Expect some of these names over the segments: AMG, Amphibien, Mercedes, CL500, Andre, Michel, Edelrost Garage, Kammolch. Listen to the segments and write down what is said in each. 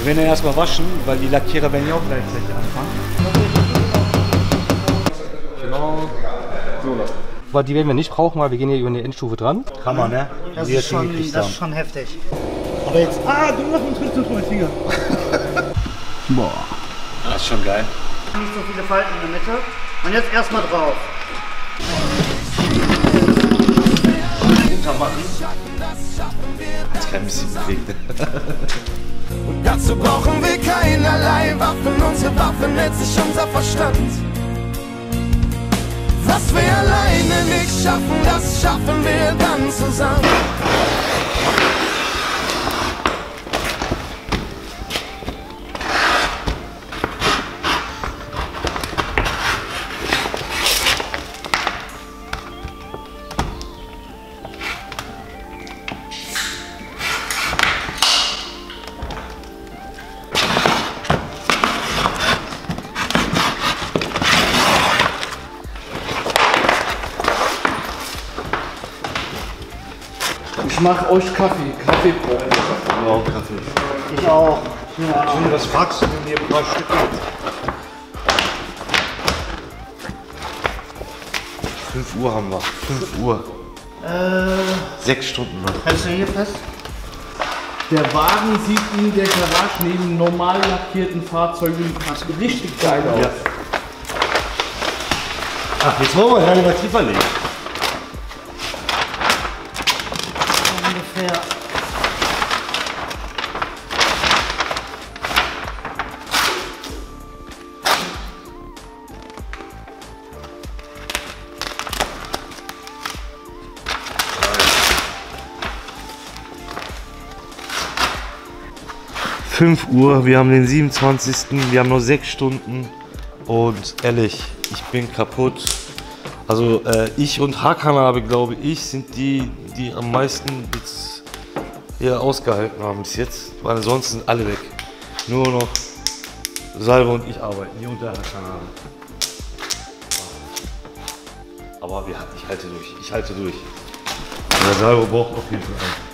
Wir werden ihn erstmal waschen, weil die Lackierer werden ja auch gleichzeitig anfangen. Genau. So lassen. Aber die werden wir nicht brauchen, weil wir gehen hier über eine Endstufe dran. Hammer, ne? Das ist schon heftig. Aber jetzt. Ah, du machst uns kurz meinen Finger. Boah. Das ist schon geil. Nicht so viele Falten in der Mitte. Und jetzt erstmal drauf. Untermachen. Jetzt kann ich mich bewegen. Und dazu brauchen wir keinerlei Waffen. Unsere Waffe nennt sich unser Verstand. Was wir alleine nicht schaffen, das schaffen wir dann zusammen. Ich mache euch Kaffee. Kaffee brauche ich. Ja, Kaffee. Ich auch. Ja. Was fragst du denn hier ein paar Stück? Mit? 5 Uhr haben wir. 5 Uhr. 6 Stunden noch. Hältst du hier fest? Der Wagen sieht in der Garage neben normal lackierten Fahrzeugen richtig geil aus. Ja. Ach, jetzt wollen wir gar nicht mal tiefer legen. Ja. Fünf Uhr, wir haben den 27. Wir haben nur 6 Stunden und ehrlich, ich bin kaputt. Also ich und Hakan habe, glaube ich, sind die am meisten hier ausgehalten haben bis jetzt, weil ansonsten sind alle weg. Nur noch Salve und ich arbeiten, hier und der Hakan haben. Aber ich halte durch, ich halte durch. Der Salve braucht auf jeden Fall einen.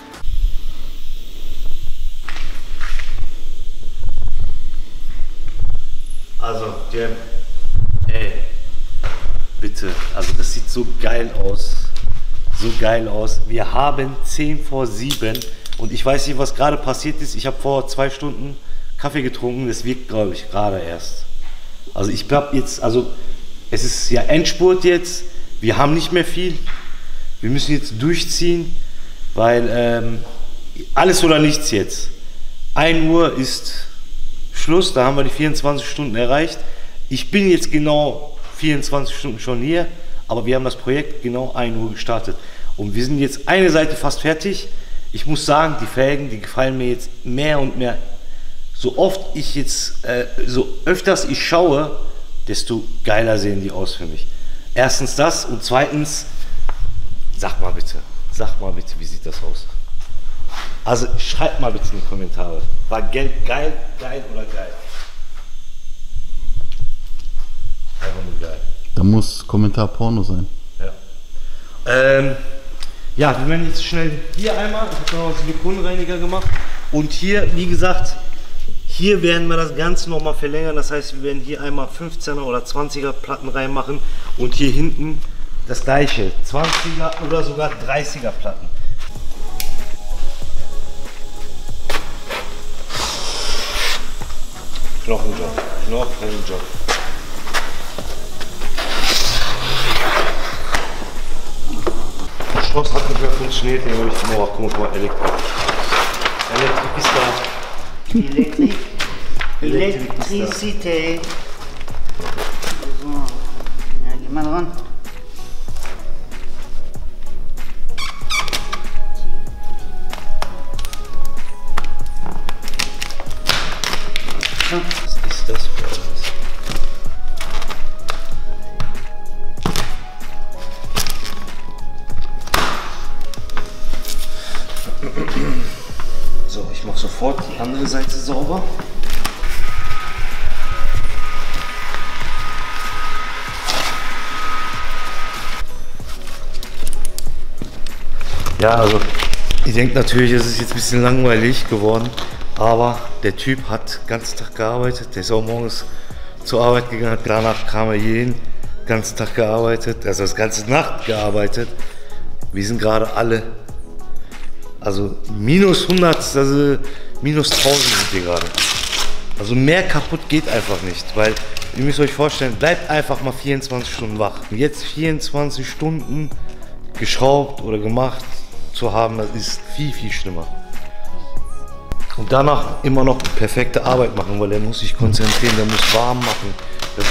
Also, Jam, ey, bitte, also das sieht so geil aus. So geil aus. Wir haben 7:10 und ich weiß nicht, was gerade passiert ist. Ich habe vor 2 Stunden Kaffee getrunken. Das wirkt, glaube ich, gerade erst. Also ich glaube jetzt, also es ist ja Endspurt jetzt. Wir haben nicht mehr viel. Wir müssen jetzt durchziehen, weil alles oder nichts jetzt. 1 Uhr ist Schluss, da haben wir die 24 Stunden erreicht. Ich bin jetzt genau 24 Stunden schon hier. Aber wir haben das Projekt genau 1 Uhr gestartet. Und wir sind jetzt eine Seite fast fertig. Ich muss sagen, die Felgen, die gefallen mir jetzt mehr und mehr. So oft ich jetzt, so öfters ich schaue, desto geiler sehen die aus für mich. Erstens das und zweitens, sag mal bitte, wie sieht das aus? Also schreibt mal bitte in die Kommentare. War Geld geil, geil oder geil? Einfach nur geil. Da muss Kommentar Porno sein. Ja. Ja, wir werden jetzt schnell hier einmal, ich habe noch Silikonreiniger gemacht und hier, wie gesagt, hier werden wir das Ganze nochmal verlängern. Das heißt, wir werden hier einmal 15er oder 20er Platten reinmachen und hier hinten das gleiche, 20er oder sogar 30er Platten. Knochenjob, Knochenjob. Das hat nicht mehr funktioniert, den habe ich. Boah, guck mal, Elektrik. Elektrik ist da. Elektrik. Elektrizität. So. Ja, geh mal dran. So. Was ist das für ein? Sofort die andere Seite sauber. Ja, also, ihr denkt natürlich, es ist jetzt ein bisschen langweilig geworden, Aber der Typ hat den ganzen Tag gearbeitet, der ist auch morgens zur Arbeit gegangen, danach kam er jeden ganzen Tag gearbeitet, also das ganze Nacht gearbeitet. Wir sind gerade alle, also minus 100, also minus 1000 sind wir gerade. Also mehr kaputt geht einfach nicht, weil ihr müsst euch vorstellen, bleibt einfach mal 24 Stunden wach. Jetzt 24 Stunden geschraubt oder gemacht zu haben, das ist viel, viel schlimmer. Und danach immer noch perfekte Arbeit machen, weil er muss sich konzentrieren, der muss warm machen. Das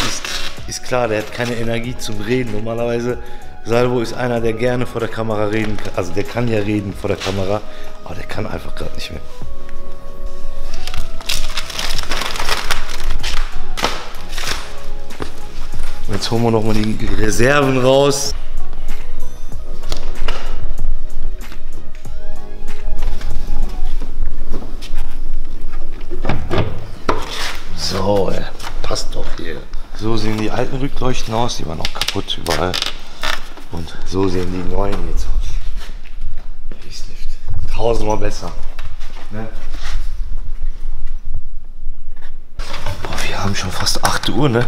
ist klar, der hat keine Energie zum Reden. Normalerweise, Salvo ist einer, der gerne vor der Kamera reden kann. Also der kann ja reden vor der Kamera, aber der kann einfach gerade nicht mehr. Und jetzt holen wir nochmal die Reserven raus. So, passt doch hier. So sehen die alten Rückleuchten aus, die waren auch kaputt überall. Und so sehen die neuen jetzt aus. Facelift. Tausendmal besser. Ne? Boah, wir haben schon fast 8 Uhr, ne?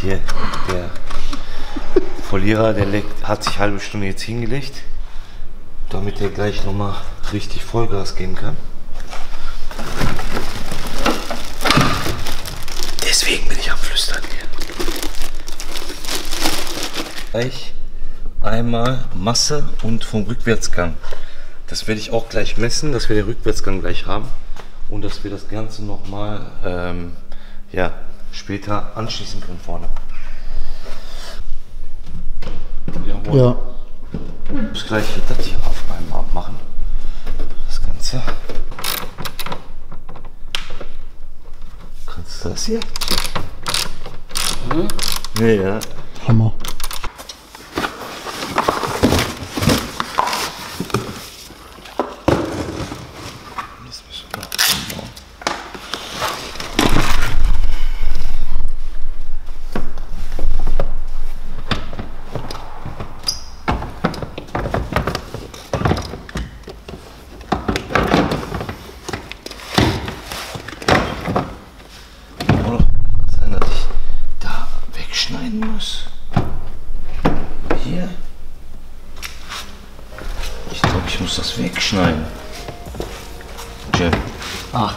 Hier, der Verlierer, der hat sich eine halbe Stunde jetzt hingelegt, damit er gleich nochmal richtig Vollgas geben kann. Deswegen bin ich am Flüstern hier. Gleich einmal Masse und vom Rückwärtsgang. Das werde ich auch gleich messen, dass wir den Rückwärtsgang gleich haben und dass wir das Ganze nochmal ja, später anschließen können vorne. Jawohl. Ja. Ich muss gleich das hier auf einmal abmachen. Das Ganze. Kannst du das hier? Hm? Nee, ja. Hammer.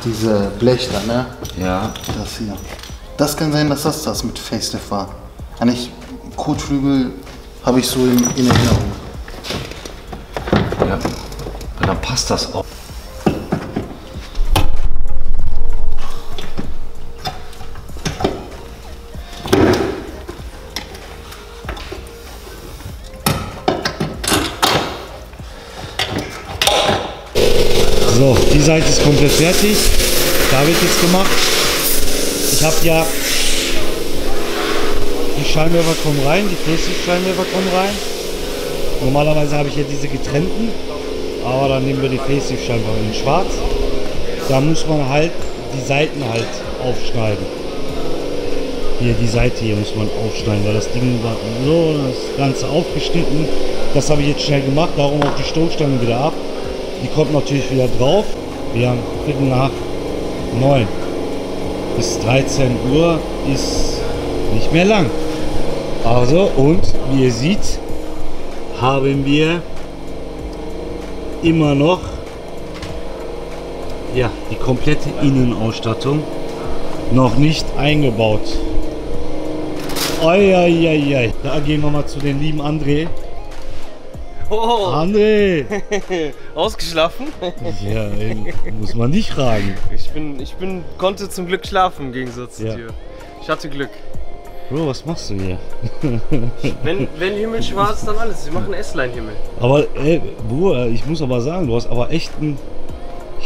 Diese Blech da, ne? Ja. Das hier. Das kann sein, dass das mit Facelift war. Eigentlich Kotflügel habe ich so in Erinnerung. Ja, dann passt das auch. So, die Seite ist komplett fertig, da wird jetzt gemacht. Ich habe ja, die Scheinwerfer kommen rein, die Facelift-Scheinwerfer kommen rein. Normalerweise habe ich ja diese getrennten, aber dann nehmen wir die Facelift-Scheinwerfer in schwarz. Da muss man halt die Seiten halt aufschneiden. Hier, die Seite hier muss man aufschneiden, weil das Ding war so, das Ganze aufgeschnitten. Das habe ich jetzt schnell gemacht, darum auch die Stoßstange wieder ab. Die kommt natürlich wieder drauf. Wir haben 8:45 bis 13 Uhr ist nicht mehr lang. Also und wie ihr seht, haben wir immer noch ja, die komplette Innenausstattung noch nicht eingebaut. Eieieiei. Da gehen wir mal zu den lieben Andre. Oh. André! Ausgeschlafen? Ja, ey, muss man nicht fragen. Ich konnte zum Glück schlafen im Gegensatz zu dir. Ich hatte Glück. Bro, was machst du hier? Wenn Himmel schwarz, dann alles. Wir machen S-Line-Himmel. Aber ey, Bro, ich muss aber sagen, du hast aber echt ein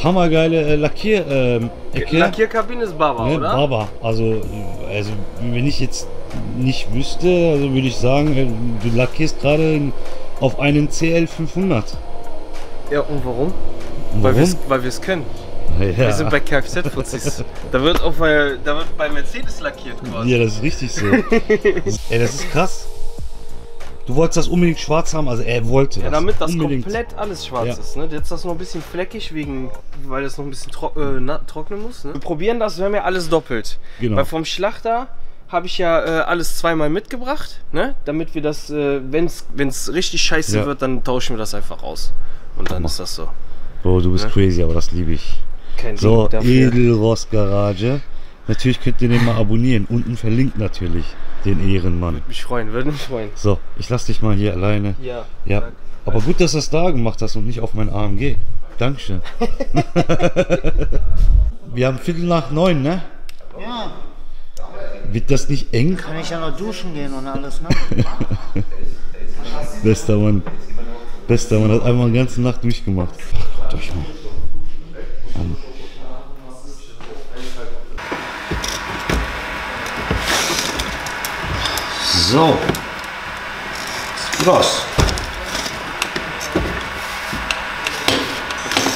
hammergeile Lackierecke. Lackierkabine ist Baba, ne, oder? Baba. Also, wenn ich jetzt nicht wüsste, also würde ich sagen, du lackierst gerade auf einen CL500. Ja, und warum? Weil wir es können. Ja. Wir sind bei kfz-Fuzzis. da wird bei Mercedes lackiert quasi. Ja, das ist richtig so. Ey, das ist krass. Du wolltest das unbedingt schwarz haben, also er wollte das. Ja, damit das unbedingt komplett alles schwarz ist. Ne? Jetzt ist das noch ein bisschen fleckig, weil das noch ein bisschen trocknen muss. Ne? Wir probieren das, wir haben ja alles doppelt. Genau. Weil vom Schlachter habe ich ja alles zweimal mitgebracht, ne? Damit wir das, wenn es richtig scheiße wird, dann tauschen wir das einfach aus. Und dann ist das so. Bro, du bist crazy, aber das liebe ich. Kein so, Edelrost Garage. Natürlich könnt ihr den mal abonnieren. Unten verlinkt natürlich den Ehrenmann. Würde mich freuen, würde mich freuen. So, ich lasse dich mal hier alleine. Ja. Ja. Aber gut, dass du das da gemacht hast und nicht auf mein AMG. Dankeschön. Wir haben 20:15, ne? Ja. Wird das nicht eng? Kann ich ja noch duschen gehen und alles, ne? Bester Mann. Bester Mann. Hat einmal die ganze Nacht durchgemacht. Guckt euch mal an. So, los.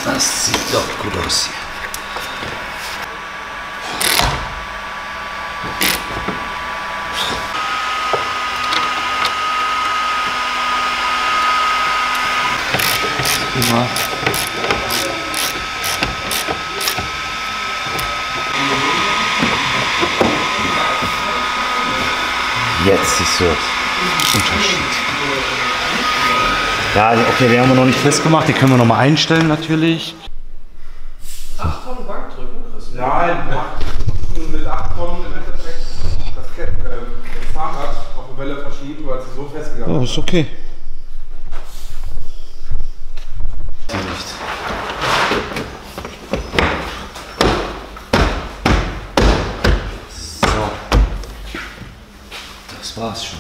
Das sieht doch gut aus hier. Immer. Jetzt siehst du Unterschied. Ja, okay, den haben wir noch nicht festgemacht. Den können wir noch mal einstellen, natürlich. 8 Tonnen Bank drücken, Chris? Nein, mit 8 Tonnen im Endeffekt das Fahrrad auf der Welle verschieben, weil es so festgegangen ist. Oh, ist okay. War's schon.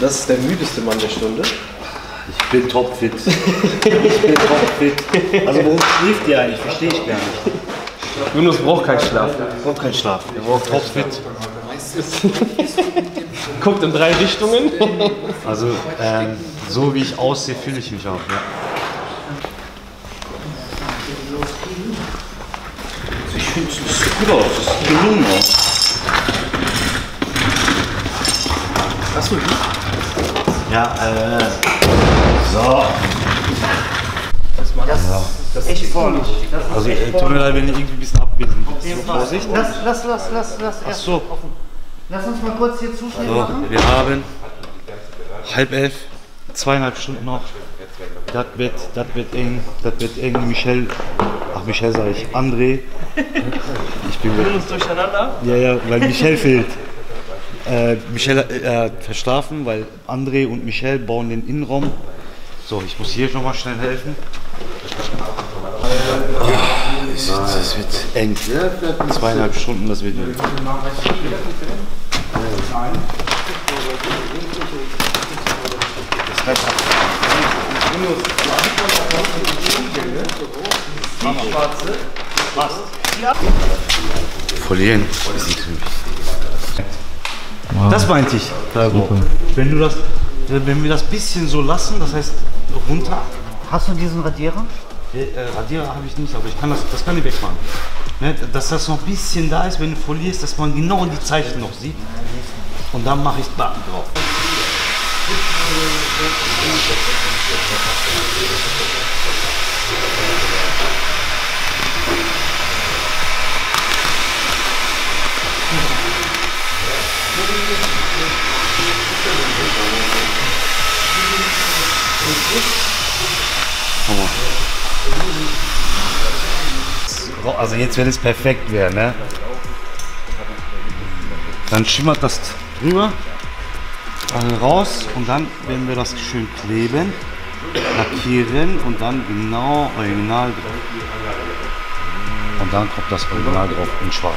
Das ist der müdeste Mann der Stunde. Ich bin topfit. Ich bin topfit. Also warum schläft ihr eigentlich? Verstehe ich gar nicht. Windows braucht keinen Schlaf. Braucht keinen Schlaf. Ihr braucht topfit. Guckt in 3 Richtungen. Also so wie ich aussehe, fühle ich mich auch. Ja. Ich finde es sieht gut aus. Es sieht gelungen aus. Achso, ja, so. Das ist echt voll. Also, tut mir leid, wenn ich irgendwie ein bisschen abwesend bin. Vorsicht. Lass. Achso. Lass uns mal kurz hier zuschneiden. So, machen. Wir haben 10:30, 2,5 Stunden noch. Das wird eng. Michel sage ich, Andre. Ich bin mit uns durcheinander. Ja, weil Michel fehlt. Michel verschlafen, weil André und Michel bauen den Innenraum. So, ich muss hier noch mal schnell helfen. Oh, das wird eng. 2,5 Stunden, das wird eng. Verlieren. Wow. Das meinte ich. Wenn, wenn wir das bisschen so lassen, das heißt runter. Hast du diesen Radierer? Radierer habe ich nicht, aber ich kann das kann ich wegmachen. Ne? Dass das noch ein bisschen da ist, wenn du folierst, dass man genau die Zeichen noch sieht. Und dann mache ich Backen drauf. Also jetzt, wenn es perfekt wäre, ne? Dann schimmert das drüber, also raus, und dann werden wir das schön kleben, lackieren und dann genau original drauf. Und dann kommt das Original drauf in schwarz.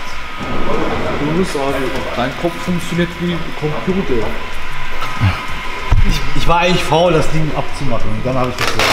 Dein Kopf funktioniert wie ein Computer. Ich war eigentlich faul, das Ding abzumachen, und dann habe ich das gemacht.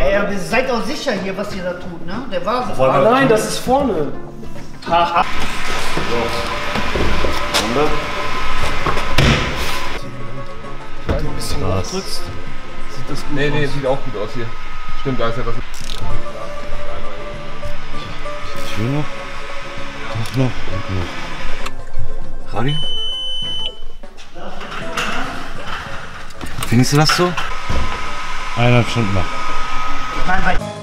Ja, aber ihr seid auch sicher hier, was ihr da tut, ne? Der war so. Nein, das ist vorne. Haha. So. Runde. Wenn du ein bisschen hochdrückst, sieht das gut aus. Nee, sieht auch gut aus hier. Stimmt, da ist ja was. Schön noch. Doch noch. Und noch. Radio? Findest du das so? 1,5 Stunden nach.